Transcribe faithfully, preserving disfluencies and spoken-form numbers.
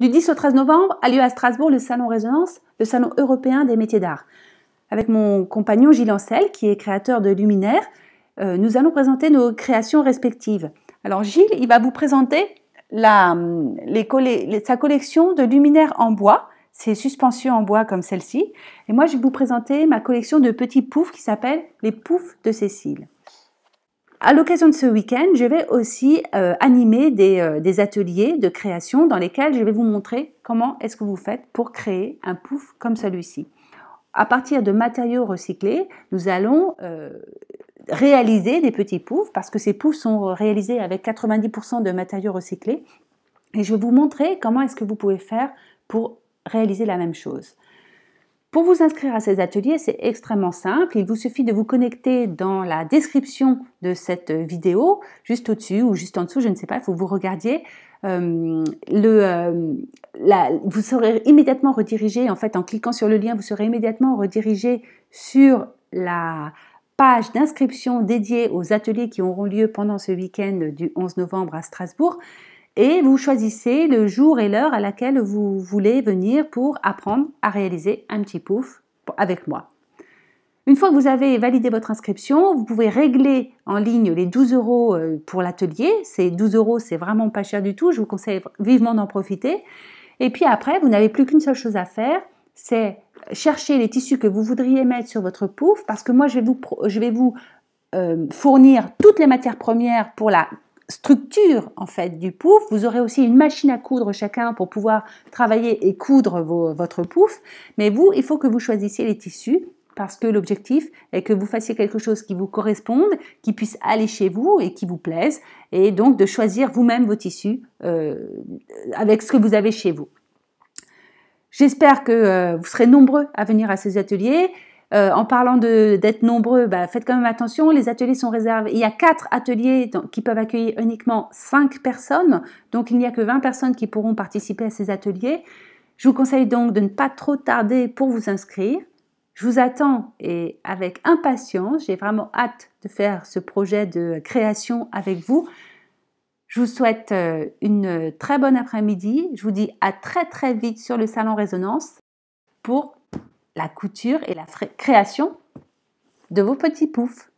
Du dix au treize novembre a lieu à Strasbourg le salon Résonance, le salon européen des métiers d'art. Avec mon compagnon Gilles Ancel, qui est créateur de luminaires, euh, nous allons présenter nos créations respectives. Alors Gilles, il va vous présenter la, les les, sa collection de luminaires en bois, ces suspensions en bois comme celle-ci. Et moi, je vais vous présenter ma collection de petits poufs qui s'appelle Les poufs de Cécile. À l'occasion de ce week-end, je vais aussi euh, animer des, euh, des ateliers de création dans lesquels je vais vous montrer comment est-ce que vous faites pour créer un pouf comme celui-ci. À partir de matériaux recyclés, nous allons euh, réaliser des petits poufs parce que ces poufs sont réalisés avec quatre-vingt-dix pour cent de matériaux recyclés. Et je vais vous montrer comment est-ce que vous pouvez faire pour réaliser la même chose. Pour vous inscrire à ces ateliers, c'est extrêmement simple. Il vous suffit de vous connecter dans la description de cette vidéo, juste au-dessus ou juste en dessous, je ne sais pas, il faut que vous regardiez. Euh, le, euh, la, vous serez immédiatement redirigé, en fait, en cliquant sur le lien, vous serez immédiatement redirigé sur la page d'inscription dédiée aux ateliers qui auront lieu pendant ce week-end du onze novembre à Strasbourg. Et vous choisissez le jour et l'heure à laquelle vous voulez venir pour apprendre à réaliser un petit pouf avec moi. Une fois que vous avez validé votre inscription, vous pouvez régler en ligne les douze euros pour l'atelier. Ces douze euros, c'est vraiment pas cher du tout. Je vous conseille vivement d'en profiter. Et puis après, vous n'avez plus qu'une seule chose à faire, c'est chercher les tissus que vous voudriez mettre sur votre pouf. Parce que moi, je vais vous, je vais vous euh, fournir toutes les matières premières pour la structure en fait du pouf. Vous aurez aussi une machine à coudre chacun pour pouvoir travailler et coudre vos, votre pouf. Mais vous, il faut que vous choisissiez les tissus parce que l'objectif est que vous fassiez quelque chose qui vous corresponde, qui puisse aller chez vous et qui vous plaise, et donc de choisir vous-même vos tissus euh, avec ce que vous avez chez vous. J'espère que euh, vous serez nombreux à venir à ces ateliers. Euh, en parlant d'être nombreux, bah, faites quand même attention, les ateliers sont réservés. Il y a quatre ateliers dans, qui peuvent accueillir uniquement cinq personnes, donc il n'y a que vingt personnes qui pourront participer à ces ateliers. Je vous conseille donc de ne pas trop tarder pour vous inscrire. Je vous attends et avec impatience, j'ai vraiment hâte de faire ce projet de création avec vous. Je vous souhaite une très bonne après-midi. Je vous dis à très très vite sur le Salon Résonance pour la couture et la création de vos petits poufs.